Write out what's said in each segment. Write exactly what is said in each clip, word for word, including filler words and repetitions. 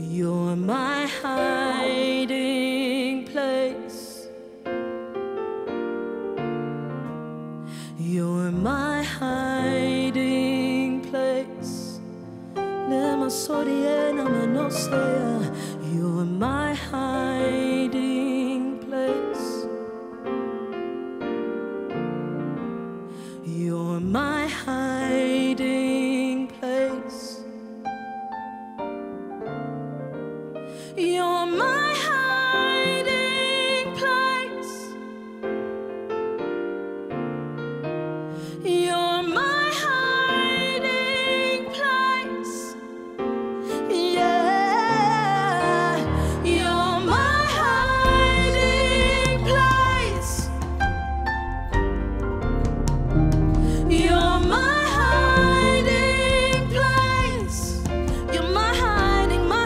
You're my hiding place. You're my hiding place. Nema sorie nama nosea. You're my hiding place. You're my hiding place. You're my hiding place. You're my hiding place. Yeah, you're my hiding place. You're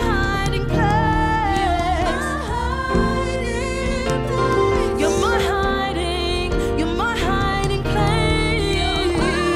my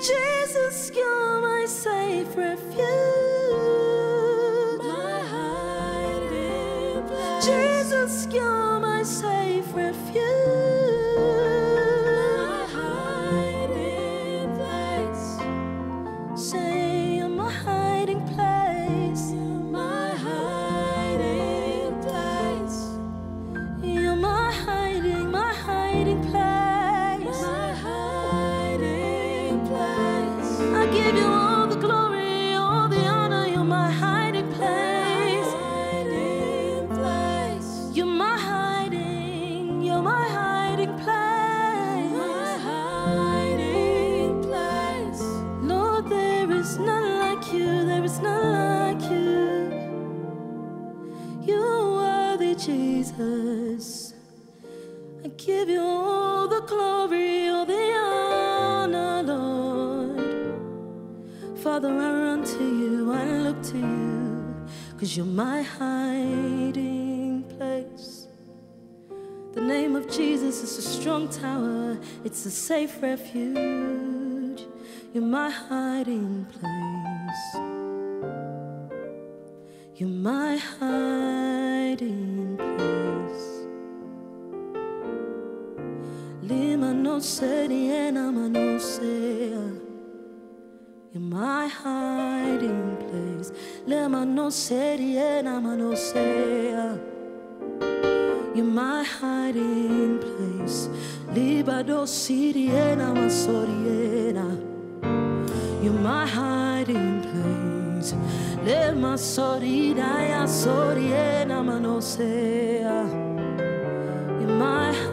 Jesus, you're my safe refuge, my hiding place. Jesus, you're my safe refuge, my hiding place. Say you're my hiding place, my hiding place. You're my hiding, my hiding place. I give you all the glory, all the honor. You're my hiding place. You're my hiding, you're my hiding place. Lord, there is none like you, there is none like you. You're worthy, Jesus. I give you all the glory, all the honor, Lord. Father, I run to you, I look to you, 'cause you're my hiding place. The name of Jesus is a strong tower, it's a safe refuge. You're my hiding place. You're my hiding place. Lima no se, niena ma no se. You're my hiding place. Lema no seria, nama no sea. You're my hiding place. Libado siria, nama soriena. You're my hiding place. Lema sorida, ya soriena, nama no sea. You're my